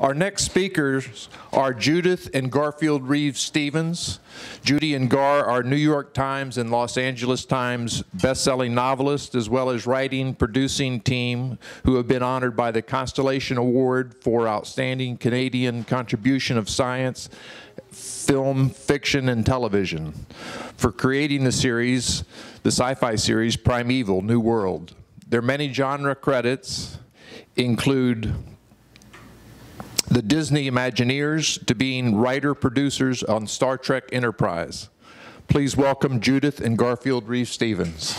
Our next speakers are Judith and Garfield Reeves-Stevens. Judy and Gar are New York Times and Los Angeles Times best-selling novelists, as well as writing, producing team who have been honored by the Constellation Award for Outstanding Canadian Contribution of Science, Film, Fiction, and Television for creating the series, the sci-fi series Primeval: New World. Their many genre credits include the Disney Imagineers to being writer-producers on Star Trek Enterprise. Please welcome Judith and Garfield Reeves-Stevens.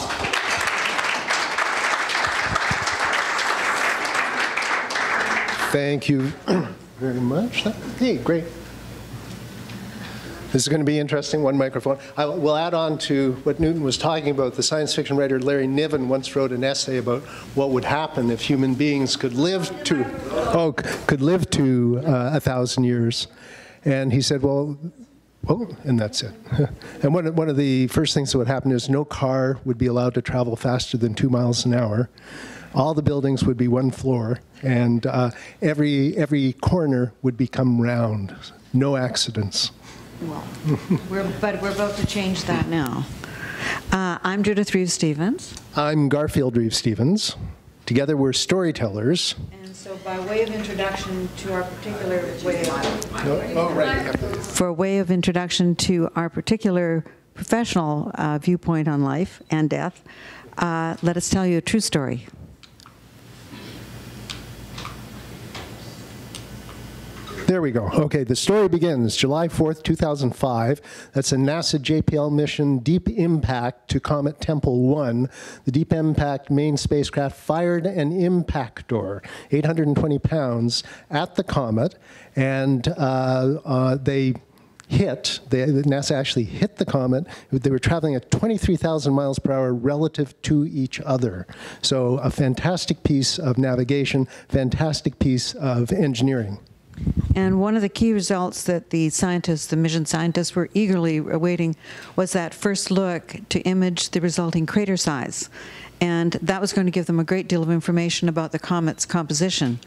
Thank you very much. Hey, great. This is going to be interesting, one microphone. I will add on to what Newton was talking about. The science fiction writer Larry Niven once wrote an essay about what would happen if human beings could live to 1,000 years. And he said, well, and that's it. And one of the first things that would happen is no car would be allowed to travel faster than 2 miles an hour. All the buildings would be one floor, and every corner would become round. No accidents. Well, but we're about to change that now. I'm Judith Reeves-Stevens. I'm Garfield Reeves-Stevens. Together we're storytellers. And so by way of introduction to our particular way of, professional viewpoint on life and death, let us tell you a true story. There we go. Okay, the story begins July 4th, 2005. That's a NASA JPL mission, Deep Impact, to comet Tempel 1. The Deep Impact main spacecraft fired an impactor, 820 pounds, at the comet, and they hit, NASA actually hit the comet. They were traveling at 23,000 miles per hour relative to each other. So a fantastic piece of navigation, fantastic piece of engineering. And one of the key results that the scientists, the mission scientists, were eagerly awaiting was that first look to image the resulting crater size. And that was going to give them a great deal of information about the comet's composition.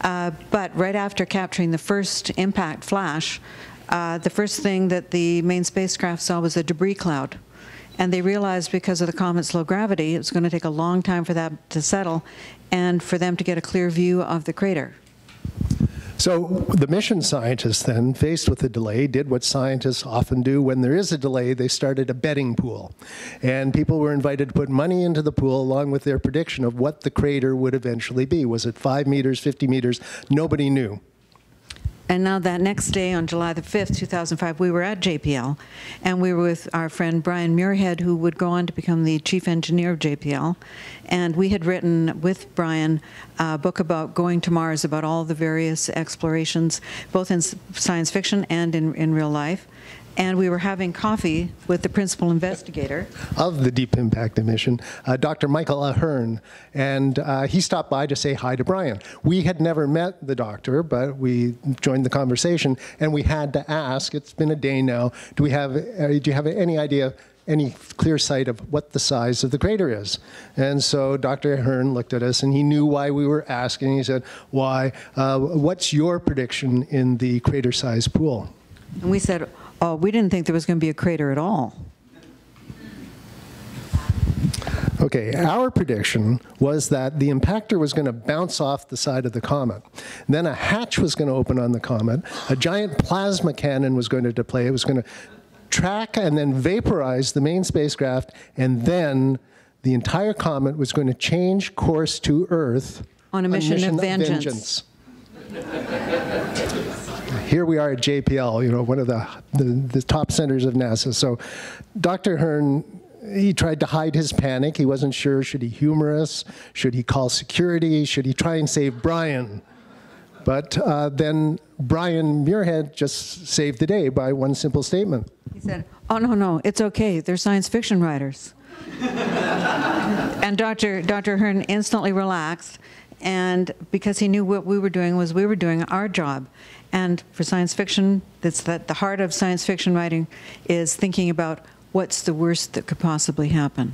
But right after capturing the first impact flash, the first thing that the main spacecraft saw was a debris cloud. And they realized because of the comet's low gravity, it was going to take a long time for that to settle and for them to get a clear view of the crater. So the mission scientists then, faced with the delay, did what scientists often do when there is a delay. They started a betting pool. And people were invited to put money into the pool along with their prediction of what the crater would eventually be. Was it 5 meters, 50 meters? Nobody knew. And now that next day, on July the 5th, 2005, we were at JPL, and we were with our friend Brian Muirhead, who would go on to become the chief engineer of JPL. And we had written with Brian a book about going to Mars, about all the various explorations, both in science fiction and in real life. And we were having coffee with the principal investigator of the Deep Impact mission, Dr. Michael A'Hearn, and he stopped by to say hi to Brian. We had never met the doctor, but we joined the conversation, and we had to ask. It's been a day now. Do you have any idea, any clear sight of what the size of the crater is? And so Dr. A'Hearn looked at us, and he knew why we were asking. He said, "Why? What's your prediction in the crater size pool?" And we said, "Oh, we didn't think there was going to be a crater at all." Okay, our prediction was that the impactor was going to bounce off the side of the comet. Then a hatch was going to open on the comet. A giant plasma cannon was going to deploy. It was going to track and then vaporize the main spacecraft. And then the entire comet was going to change course to Earth on a mission of vengeance. Here we are at JPL, you know, one of the top centers of NASA. So Dr. A'Hearn, he tried to hide his panic. He wasn't sure, should he humor us? Should he call security? Should he try and save Brian? But then Brian Muirhead just saved the day by one simple statement. He said, "Oh, no, no, it's okay. They're science fiction writers." And Dr. A'Hearn instantly relaxed, and because he knew what we were doing was we were doing our job. And for science fiction, that's that the heart of science fiction writing is thinking about what's the worst that could possibly happen.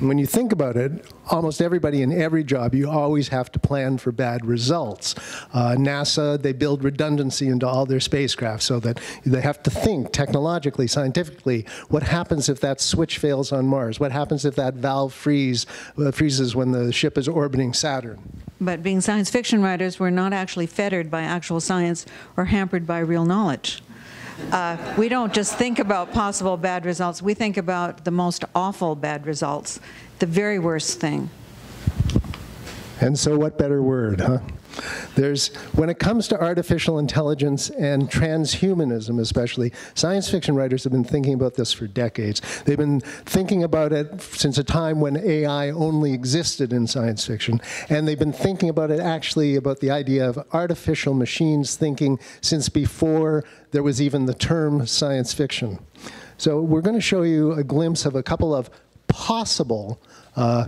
When you think about it, almost everybody in every job, you always have to plan for bad results. NASA, they build redundancy into all their spacecraft so that they have to think technologically, scientifically, what happens if that switch fails on Mars? What happens if that valve freezes when the ship is orbiting Saturn? But being science fiction writers, we're not actually fettered by actual science or hampered by real knowledge. We don't just think about possible bad results, we think about the most awful bad results, the very worst thing. And so what better word, huh? When it comes to artificial intelligence and transhumanism especially, science fiction writers have been thinking about this for decades. They've been thinking about it since a time when AI only existed in science fiction, and they've been thinking about it actually about the idea of artificial machines thinking since before there was even the term science fiction. So we're going to show you a glimpse of a couple of possible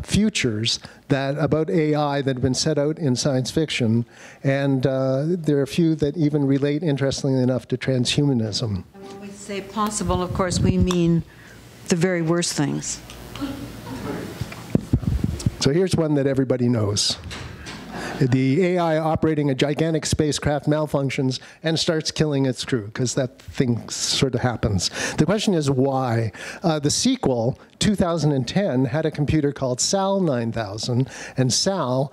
futures about AI that have been set out in science fiction, and there are a few that even relate, interestingly enough, to transhumanism. And when we say possible, of course, we mean the very worst things. So here's one that everybody knows. The AI operating a gigantic spacecraft malfunctions and starts killing its crew, because that thing sort of happens. The question is why? The sequel, 2010, had a computer called Sal 9000, and Sal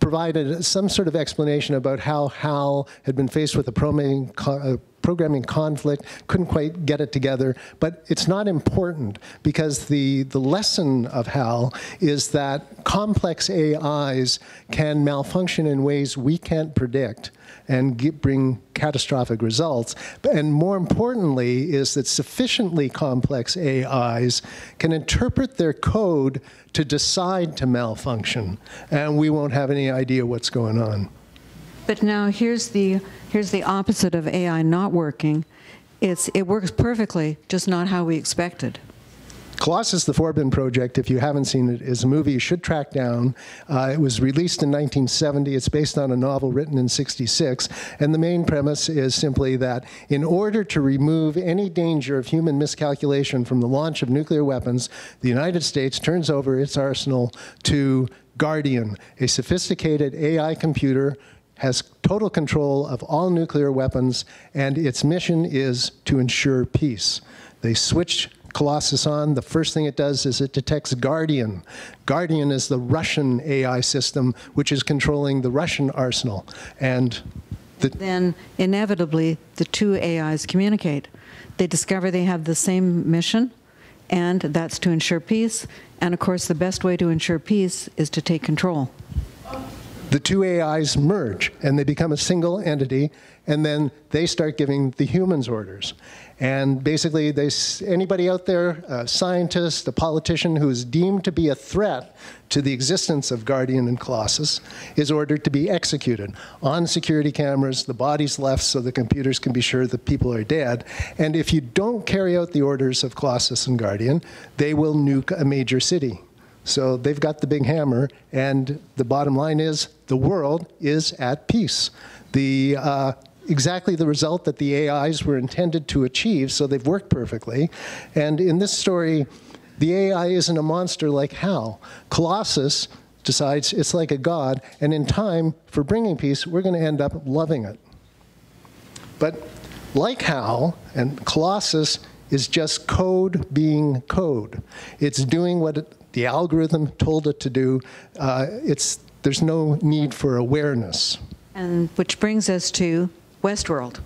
provided some sort of explanation about how HAL had been faced with a programming conflict, couldn't quite get it together, but it's not important because the lesson of HAL is that complex AIs can malfunction in ways we can't predict and bring catastrophic results. And more importantly is that sufficiently complex AIs can interpret their code to decide to malfunction, and we won't have any idea what's going on. But now here's the opposite of AI not working. It works perfectly, just not how we expected. Colossus, the Forbin Project, if you haven't seen it, is a movie you should track down. It was released in 1970. It's based on a novel written in '66. And the main premise is simply that in order to remove any danger of human miscalculation from the launch of nuclear weapons, the United States turns over its arsenal to Guardian, a sophisticated AI computer has total control of all nuclear weapons, and its mission is to ensure peace. They switch Colossus on. The first thing it does is it detects Guardian. Guardian is the Russian AI system, which is controlling the Russian arsenal. And then, inevitably, the two AIs communicate. They discover they have the same mission, and that's to ensure peace. And, of course, the best way to ensure peace is to take control. The two AIs merge, and they become a single entity, and then they start giving the humans orders. And basically, anybody out there, a scientist, a politician who is deemed to be a threat to the existence of Guardian and Colossus is ordered to be executed on security cameras, the body's left so the computers can be sure that people are dead. And if you don't carry out the orders of Colossus and Guardian, they will nuke a major city. So they've got the big hammer, and the bottom line is the world is at peace. Exactly the result that the AIs were intended to achieve, so they've worked perfectly. And in this story, the AI isn't a monster like HAL. Colossus decides it's like a god, and in time, for bringing peace, we're going to end up loving it. But like HAL and Colossus is just code being code. It's doing what the algorithm told it to do. There's no need for awareness. And which brings us to Westworld.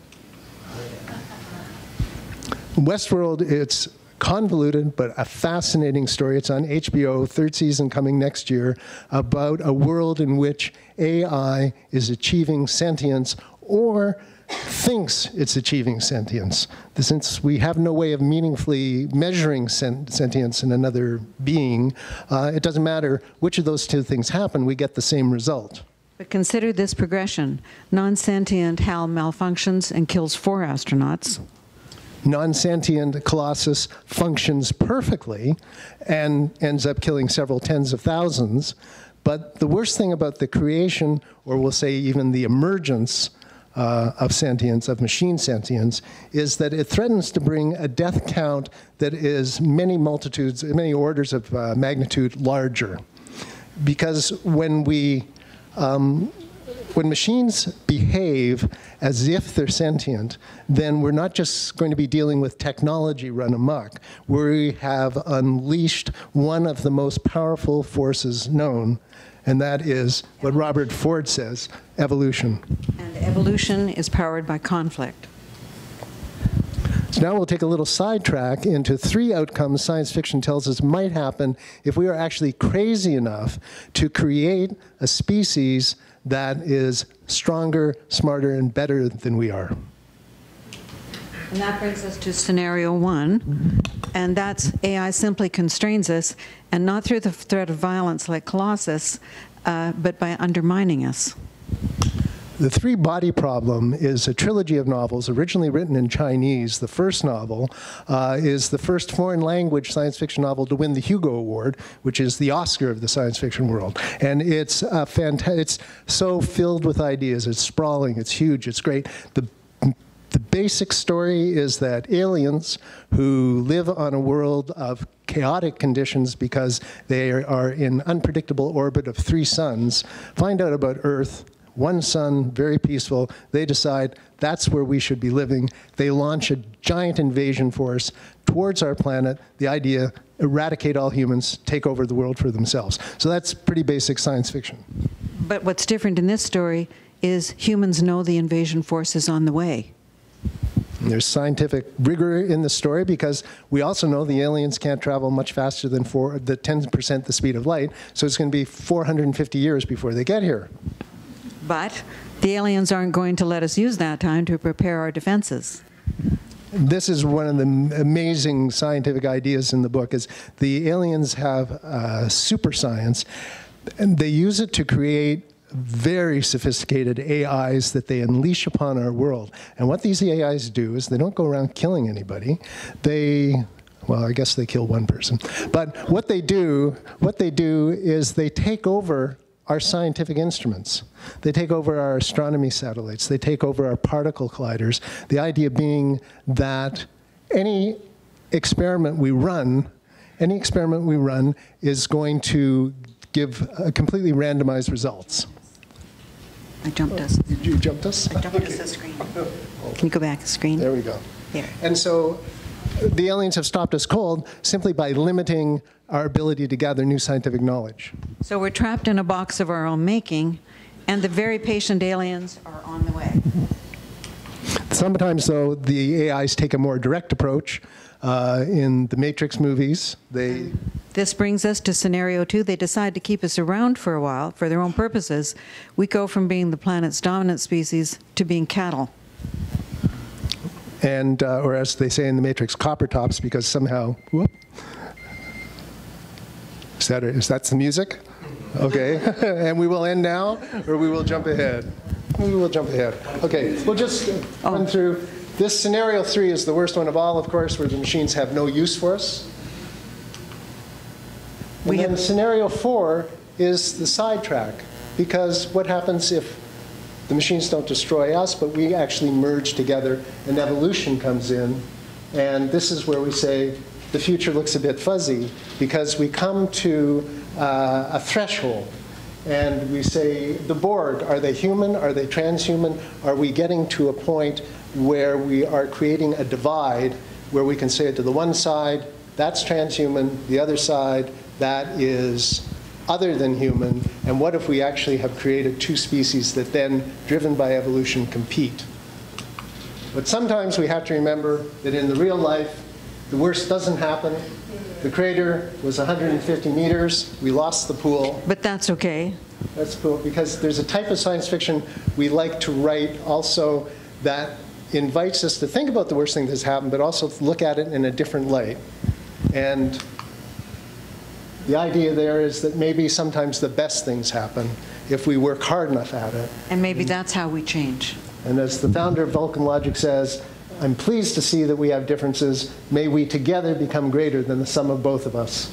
Westworld, it's convoluted, but a fascinating story. It's on HBO, third season coming next year, about a world in which AI is achieving sentience or thinks it's achieving sentience. Since we have no way of meaningfully measuring sentience in another being, it doesn't matter which of those two things happen, we get the same result. But consider this progression. Non-sentient HAL malfunctions and kills 4 astronauts. Non-sentient Colossus functions perfectly and ends up killing several tens of thousands. But the worst thing about the creation, or we'll say even the emergence of sentience, of machine sentience, is that it threatens to bring a death count that is many multitudes, many orders of magnitude larger. Because when we, when machines behave as if they're sentient, then we're not just going to be dealing with technology run amok. We have unleashed one of the most powerful forces known, and that is what Robert Ford says, evolution. And evolution is powered by conflict. So now we'll take a little sidetrack into three outcomes science fiction tells us might happen if we are actually crazy enough to create a species that is stronger, smarter, and better than we are. And that brings us to scenario one, and that's AI simply constrains us, and not through the threat of violence like Colossus, but by undermining us. The Three-Body Problem is a trilogy of novels originally written in Chinese. The first novel is the first foreign language science fiction novel to win the Hugo Award, which is the Oscar of the science fiction world. And it's, it's so filled with ideas. It's sprawling, it's huge, it's great. The basic story is that aliens who live on a world of chaotic conditions because they are in unpredictable orbit of three suns find out about Earth. One sun, very peaceful. They decide that's where we should be living. They launch a giant invasion force towards our planet. The idea, eradicate all humans, take over the world for themselves. So that's pretty basic science fiction. But what's different in this story is humans know the invasion force is on the way. And there's scientific rigor in the story because we also know the aliens can't travel much faster than 10% the speed of light. So it's going to be 450 years before they get here. But the aliens aren't going to let us use that time to prepare our defenses. This is one of the amazing scientific ideas in the book, is the aliens have super science, and they use it to create very sophisticated AIs that they unleash upon our world. And what these AIs do is they don't go around killing anybody. They, well, I guess they kill one person. But what they do is they take over our scientific instruments. They take over our astronomy satellites. They take over our particle colliders. The idea being that any experiment we run, is going to give completely randomized results. I jumped us. Did you jump us? I jumped us the screen. Can you go back the screen? There we go. There. And so the aliens have stopped us cold simply by limiting our ability to gather new scientific knowledge. So we're trapped in a box of our own making, and the very patient aliens are on the way. Sometimes, though, the AIs take a more direct approach. In the Matrix movies, they... This brings us to scenario two. They decide to keep us around for a while for their own purposes. We go from being the planet's dominant species to being cattle. And, or as they say in the Matrix, copper tops, because somehow, whoop. Is that some music? Okay, and we will end now, or we will jump ahead. We will jump ahead. Okay, we'll just run through. This scenario three is the worst one of all, of course, where the machines have no use for us. And then scenario four is the sidetrack, because what happens if the machines don't destroy us, but we actually merge together and evolution comes in, and this is where we say, the future looks a bit fuzzy because we come to a threshold and we say, the Borg, are they human? Are they transhuman? Are we getting to a point where we are creating a divide where we can say to the one side, that's transhuman, the other side, that is other than human, and what if we actually have created two species that then, driven by evolution, compete? But sometimes we have to remember that in the real life, the worst doesn't happen. The crater was 150 meters. We lost the pool. But that's okay. That's cool, because there's a type of science fiction we like to write also that invites us to think about the worst thing that's happened, but also look at it in a different light. And the idea there is that maybe sometimes the best things happen if we work hard enough at it. And maybe that's how we change. And as the founder of Vulcan Logic says, I'm pleased to see that we have differences. May we together become greater than the sum of both of us.